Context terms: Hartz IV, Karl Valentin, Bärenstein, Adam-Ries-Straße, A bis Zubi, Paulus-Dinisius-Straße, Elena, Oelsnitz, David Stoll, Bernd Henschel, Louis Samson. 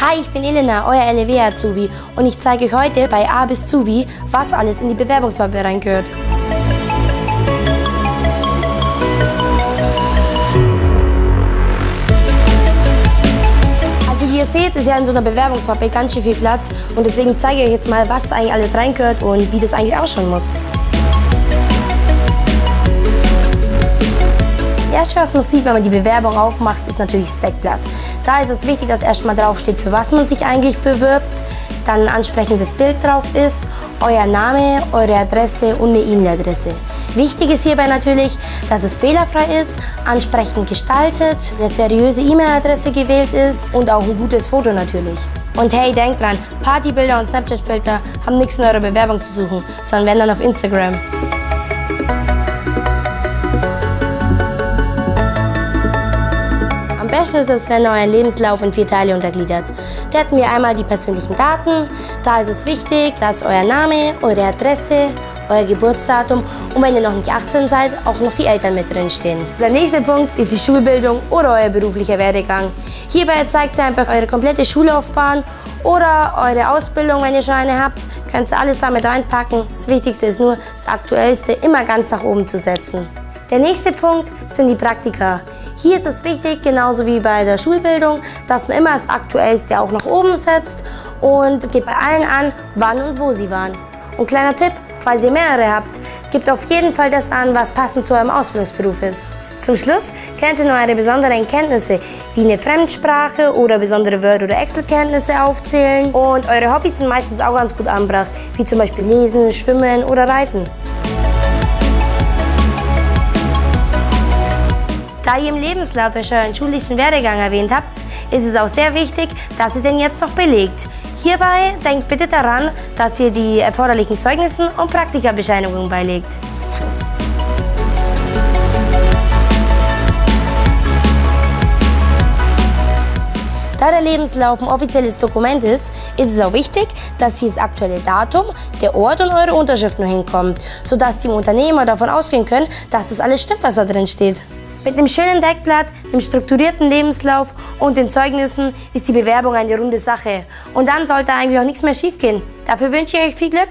Hi, ich bin Elena, euer LEW-Azubi und ich zeige euch heute bei A bis Zubi, was alles in die Bewerbungsmappe reingehört. Also wie ihr seht, ist ja in so einer Bewerbungsmappe ganz schön viel Platz und deswegen zeige ich euch jetzt mal, was da eigentlich alles reingehört und wie das eigentlich ausschauen muss. Das Erste, was man sieht, wenn man die Bewerbung aufmacht, ist natürlich das Deckblatt. Da ist es wichtig, dass erstmal draufsteht, für was man sich eigentlich bewirbt, dann ein ansprechendes Bild drauf ist, euer Name, eure Adresse und eine E-Mail-Adresse. Wichtig ist hierbei natürlich, dass es fehlerfrei ist, ansprechend gestaltet, eine seriöse E-Mail-Adresse gewählt ist und auch ein gutes Foto natürlich. Und hey, denkt dran, Partybilder und Snapchat-Filter haben nichts in eurer Bewerbung zu suchen, sondern wenn dann auf Instagram. Am besten ist es, wenn ihr euren Lebenslauf in 4 Teile untergliedert. Da hätten wir einmal die persönlichen Daten. Da ist es wichtig, dass euer Name, eure Adresse, euer Geburtsdatum und wenn ihr noch nicht 18 seid, auch noch die Eltern mit drin stehen. Der nächste Punkt ist die Schulbildung oder euer beruflicher Werdegang. Hierbei zeigt ihr einfach eure komplette Schullaufbahn oder eure Ausbildung, wenn ihr schon eine habt. Könnt ihr alles damit reinpacken. Das Wichtigste ist nur, das Aktuellste immer ganz nach oben zu setzen. Der nächste Punkt sind die Praktika. Hier ist es wichtig, genauso wie bei der Schulbildung, dass man immer das Aktuellste auch nach oben setzt und gebt bei allen an, wann und wo sie waren. Und kleiner Tipp, falls ihr mehrere habt, gebt auf jeden Fall das an, was passend zu eurem Ausbildungsberuf ist. Zum Schluss könnt ihr noch eure besonderen Kenntnisse wie eine Fremdsprache oder besondere Word- oder Excel-Kenntnisse aufzählen. Und eure Hobbys sind meistens auch ganz gut angebracht, wie zum Beispiel Lesen, Schwimmen oder Reiten. Da ihr im Lebenslauf euren schulischen Werdegang erwähnt habt, ist es auch sehr wichtig, dass ihr den jetzt noch belegt. Hierbei denkt bitte daran, dass ihr die erforderlichen Zeugnissen und Praktikabescheinigungen beilegt. Da der Lebenslauf ein offizielles Dokument ist, ist es auch wichtig, dass hier das aktuelle Datum, der Ort und eure Unterschrift noch hinkommt, sodass die Unternehmer davon ausgehen können, dass das alles stimmt, was da drin steht. Mit dem schönen Deckblatt, dem strukturierten Lebenslauf und den Zeugnissen ist die Bewerbung eine runde Sache. Und dann sollte eigentlich auch nichts mehr schiefgehen. Dafür wünsche ich euch viel Glück.